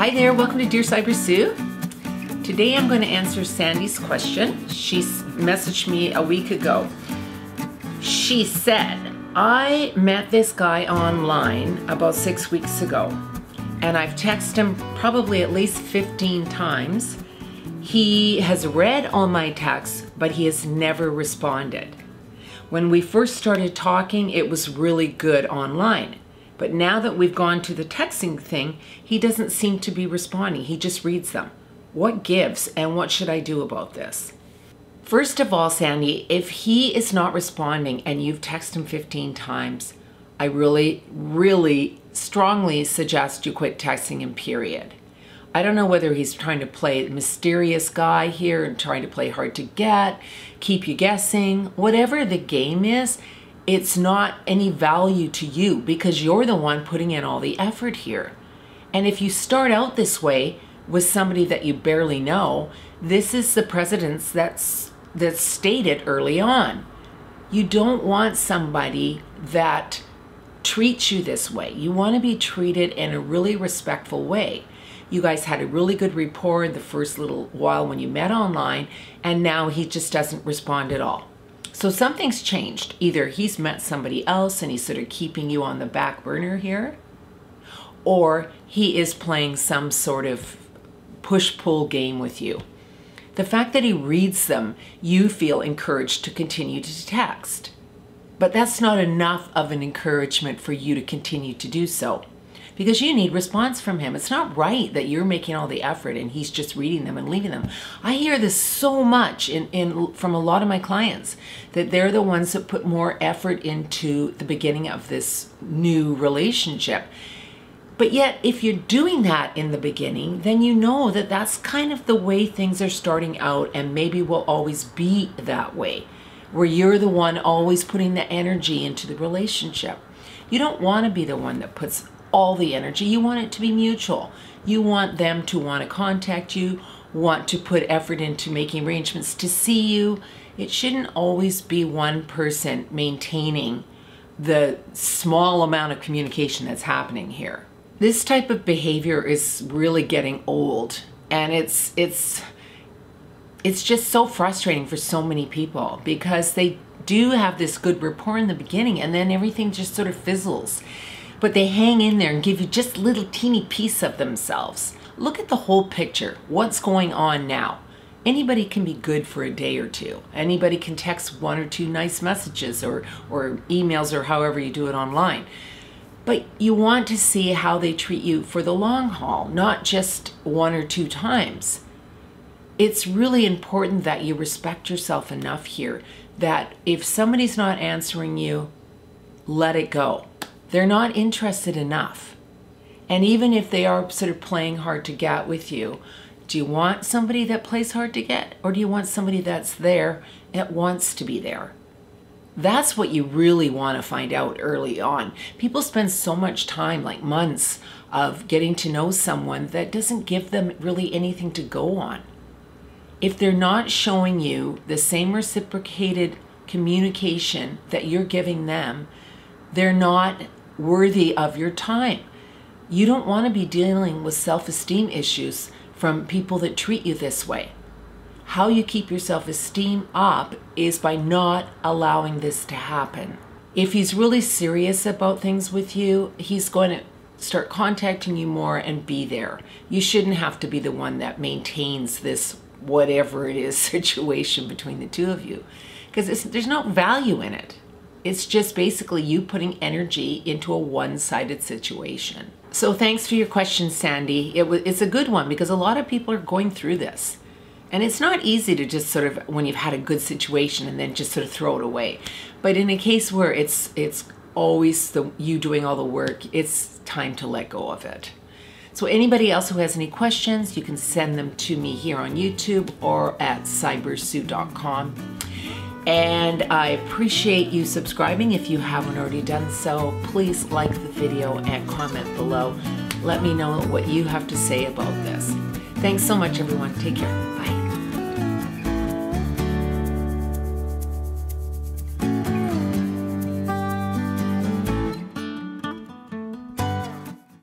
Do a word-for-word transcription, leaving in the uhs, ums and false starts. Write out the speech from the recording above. Hi there, welcome to Dear Sybersue. Today I'm going to answer Sandy's question. She messaged me a week ago. She said, I met this guy online about six weeks ago and I've texted him probably at least fifteen times. He has read all my texts, but he has never responded. When we first started talking, it was really good online. But now that we've gone to the texting thing, he doesn't seem to be responding. He just reads them. What gives and what should I do about this? First of all, Sandy, if he is not responding and you've texted him fifteen times, I really, really strongly suggest you quit texting him, period. I don't know whether he's trying to play mysterious guy here and trying to play hard to get, keep you guessing, whatever the game is. It's not any value to you because you're the one putting in all the effort here. And if you start out this way with somebody that you barely know, this is the precedence that's, that's stated early on. You don't want somebody that treats you this way. You want to be treated in a really respectful way. You guys had a really good rapport the first little while when you met online, and now he just doesn't respond at all. So something's changed. Either he's met somebody else and he's sort of keeping you on the back burner here, or he is playing some sort of push-pull game with you. The fact that he reads them, you feel encouraged to continue to text. But that's not enough of an encouragement for you to continue to do so, because you need response from him. It's not right that you're making all the effort and he's just reading them and leaving them. I hear this so much in, in from a lot of my clients, that they're the ones that put more effort into the beginning of this new relationship. But yet, if you're doing that in the beginning, then you know that that's kind of the way things are starting out, and maybe will always be that way, where you're the one always putting the energy into the relationship. You don't want to be the one that puts all the energy. You want it to be mutual. You want them to want to contact you, want to put effort into making arrangements to see you. It shouldn't always be one person maintaining the small amount of communication that's happening here. This type of behavior is really getting old, and it's it's it's just so frustrating for so many people, because they do have this good rapport in the beginning and then everything just sort of fizzles. But they hang in there and give you just a little teeny piece of themselves. Look at the whole picture. What's going on now? Anybody can be good for a day or two. Anybody can text one or two nice messages or, or emails, or however you do it online. But you want to see how they treat you for the long haul, not just one or two times. It's really important that you respect yourself enough here that if somebody's not answering you, let it go. They're not interested enough. And even if they are sort of playing hard to get with you, do you want somebody that plays hard to get, or do you want somebody that's there and wants to be there? That's what you really want to find out early on. People spend so much time, like months, of getting to know someone that doesn't give them really anything to go on. If they're not showing you the same reciprocated communication that you're giving them, they're not worthy of your time. You don't want to be dealing with self-esteem issues from people that treat you this way. How you keep your self-esteem up is by not allowing this to happen. If he's really serious about things with you, he's going to start contacting you more and be there. You shouldn't have to be the one that maintains this whatever it is situation between the two of you, because there's no value in it. It's just basically you putting energy into a one-sided situation. So thanks for your question, Sandy. It was, it's a good one, because a lot of people are going through this. And it's not easy to just sort of, when you've had a good situation, and then just sort of throw it away. But in a case where it's, it's always the, you doing all the work, it's time to let go of it. So anybody else who has any questions, you can send them to me here on YouTube or at sybersue dot com. And I appreciate you subscribing if you haven't already done so. Please like the video and comment below. Let me know what you have to say about this. Thanks so much, everyone. Take care. Bye.